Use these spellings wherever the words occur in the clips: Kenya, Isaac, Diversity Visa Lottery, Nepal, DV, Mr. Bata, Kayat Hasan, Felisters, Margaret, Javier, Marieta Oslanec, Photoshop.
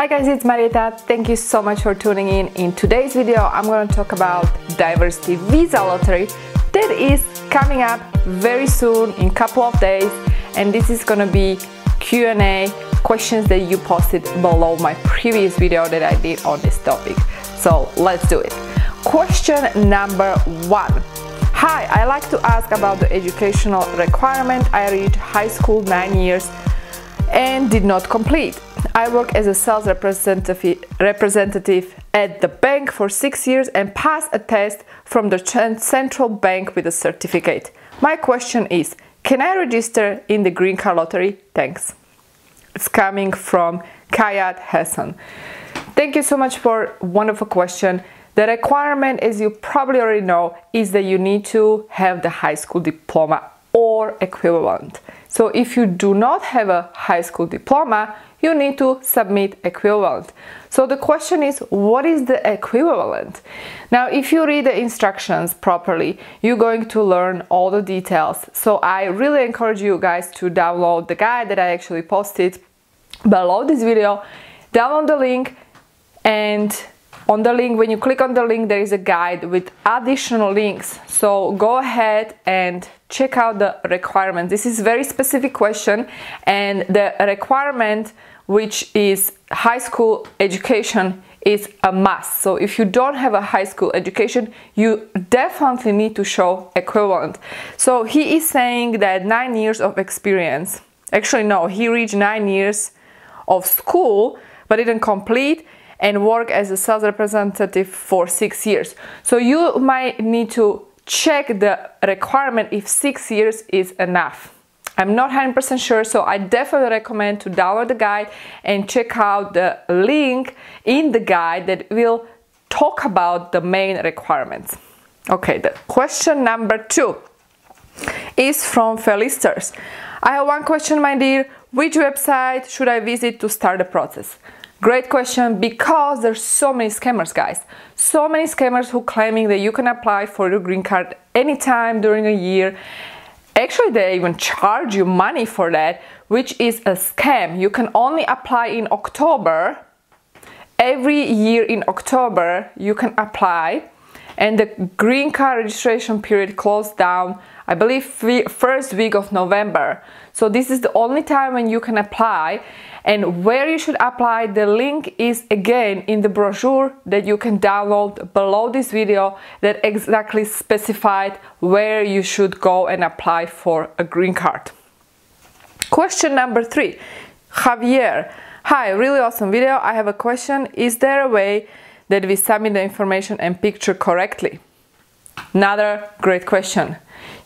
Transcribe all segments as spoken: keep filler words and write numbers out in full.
Hi guys, it's Marieta. Thank you so much for tuning in. In today's video, I'm going to talk about Diversity Visa Lottery that is coming up very soon, in a couple of days, and this is going to be Q and A questions that you posted below my previous video that I did on this topic. So let's do it. Question number one. Hi, I like to ask about the educational requirement. I reached high school nine years and did not complete. I work as a sales representative, representative at the bank for six years and passed a test from the central bank with a certificate. My question is, can I register in the green card lottery? Thanks. It's coming from Kayat Hasan. Thank you so much for a wonderful question. The requirement, as you probably already know, is that you need to have the high school diploma or equivalent. So if you do not have a high school diploma, you need to submit equivalent. So the question is, what is the equivalent? Now, if you read the instructions properly, you're going to learn all the details. So I really encourage you guys to download the guide that I actually posted below this video. Download the link, and on the link, when you click on the link, there is a guide with additional links. So go ahead and check out the requirement. This is a very specific question, and the requirement, which is high school education, is a must. So if you don't have a high school education, you definitely need to show equivalent. So he is saying that nine years of experience. Actually, no, he reached nine years of school, but didn't complete, and work as a sales representative for six years. So you might need to check the requirement if six years is enough. I'm not one hundred percent sure, so I definitely recommend to download the guide and check out the link in the guide that will talk about the main requirements. Okay, the question number two is from Felisters. I have one question, my dear. Which website should I visit to start the process? Great question, because there's so many scammers, guys. So many scammers who claiming that you can apply for your green card anytime during a year. Actually, they even charge you money for that, which is a scam. You can only apply in October. Every year in October, you can apply. And the green card registration period closed down, I believe, first week of November. So this is the only time when you can apply. And where you should apply, the link is again in the brochure that you can download below this video that exactly specified where you should go and apply for a green card. Question number three, Javier. Hi, really awesome video. I have a question. Is there a way that we submit the information and picture correctly? Another great question.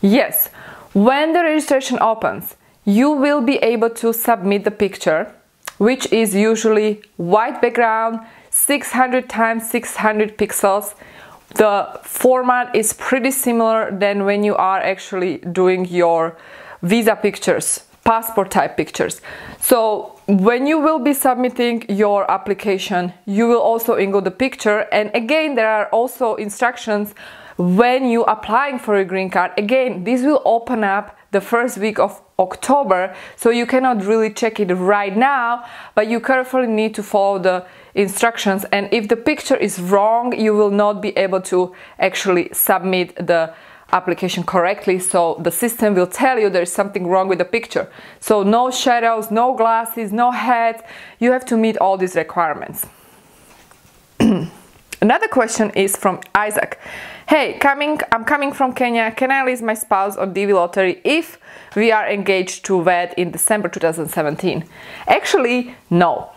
Yes, when the registration opens, you will be able to submit the picture, which is usually white background, six hundred times six hundred pixels. The format is pretty similar than when you are actually doing your visa pictures, passport type pictures. So when you will be submitting your application, you will also include the picture. And again, there are also instructions when you applying for a green card. Again, this will open up the first week of October, so you cannot really check it right now, but you carefully need to follow the instructions. And if the picture is wrong, you will not be able to actually submit the application correctly. So the system will tell you there's something wrong with the picture. So no shadows, no glasses, no hats. You have to meet all these requirements. Another question is from Isaac. Hey, coming, I'm coming from Kenya. Can I list my spouse on D V lottery if we are engaged to wed in December two thousand seventeen? Actually, no.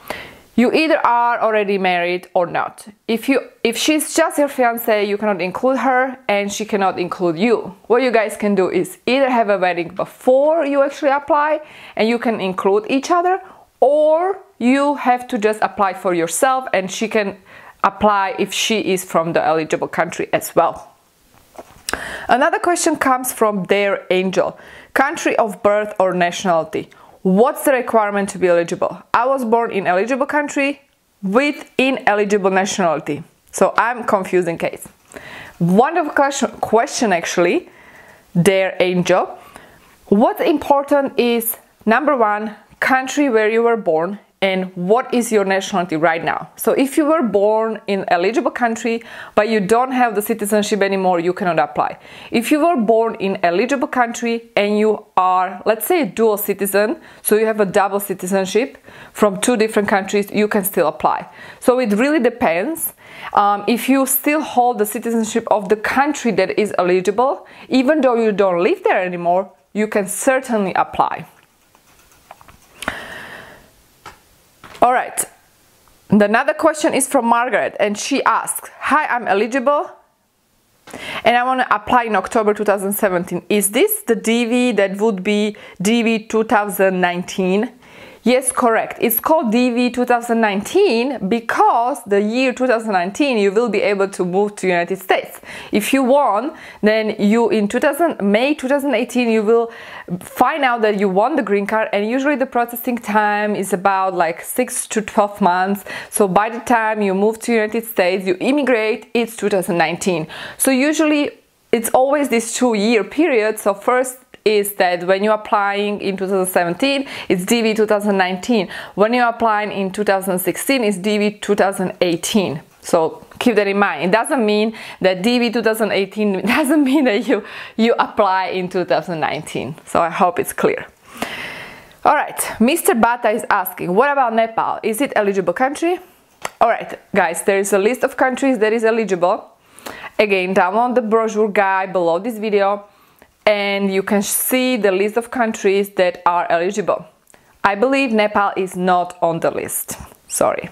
You either are already married or not. If you, if she's just your fiancé, you cannot include her and she cannot include you. What you guys can do is either have a wedding before you actually apply and you can include each other, or you have to just apply for yourself and she can apply if she is from the eligible country as well. Another question comes from Dear Angel. Country of birth or nationality? What's the requirement to be eligible? I was born in eligible country with ineligible nationality. So I'm confused in case. Wonderful question, question actually, Dear Angel. What's important is, number one, country where you were born, and what is your nationality right now. So if you were born in an eligible country but you don't have the citizenship anymore, you cannot apply. If you were born in an eligible country and you are, let's say, a dual citizen, so you have a double citizenship from two different countries, you can still apply. So it really depends. Um, if you still hold the citizenship of the country that is eligible, even though you don't live there anymore, you can certainly apply. All right, another question is from Margaret, and she asks, hi, I'm eligible and I want to apply in October two thousand seventeen. Is this the D V that would be D V two thousand nineteen? Yes, correct. It's called D V two thousand nineteen because the year two thousand nineteen you will be able to move to United States. If you won, then you in two thousand, May two thousand eighteen you will find out that you won the green card, and usually the processing time is about like six to twelve months. So by the time you move to United States, you immigrate, it's two thousand nineteen. So usually it's always this two-year period. So first is that when you're applying in two thousand seventeen, it's D V two thousand nineteen. When you're applying in two thousand sixteen, it's D V two thousand eighteen. So keep that in mind. It doesn't mean that D V two thousand eighteen doesn't mean that you, you apply in two thousand nineteen. So I hope it's clear. All right, Mister Bata is asking, what about Nepal? Is it eligible country? All right, guys, there is a list of countries that is eligible. Again, download the brochure guide below this video, and you can see the list of countries that are eligible. I believe Nepal is not on the list, sorry.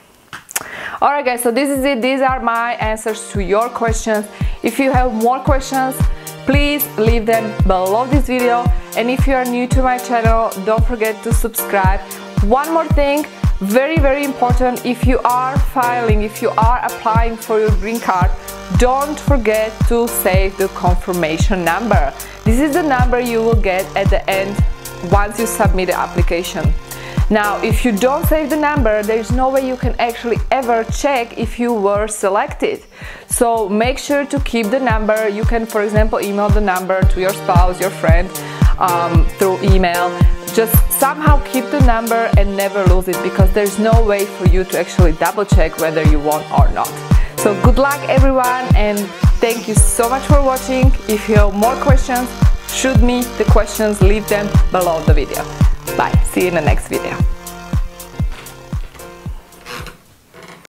All right guys, so this is it. These are my answers to your questions. If you have more questions, please leave them below this video. And if you are new to my channel, don't forget to subscribe. One more thing, very, very important, if you are filing, if you are applying for your green card, don't forget to save the confirmation number. This is the number you will get at the end once you submit the application. Now, if you don't save the number, there's no way you can actually ever check if you were selected. So make sure to keep the number. You can, for example, email the number to your spouse, your friend, um, through email. Just somehow keep the number and never lose it, because there's no way for you to actually double check whether you won or not. So good luck everyone, and thank you so much for watching. If you have more questions, shoot me the questions, leave them below the video. Bye, see you in the next video.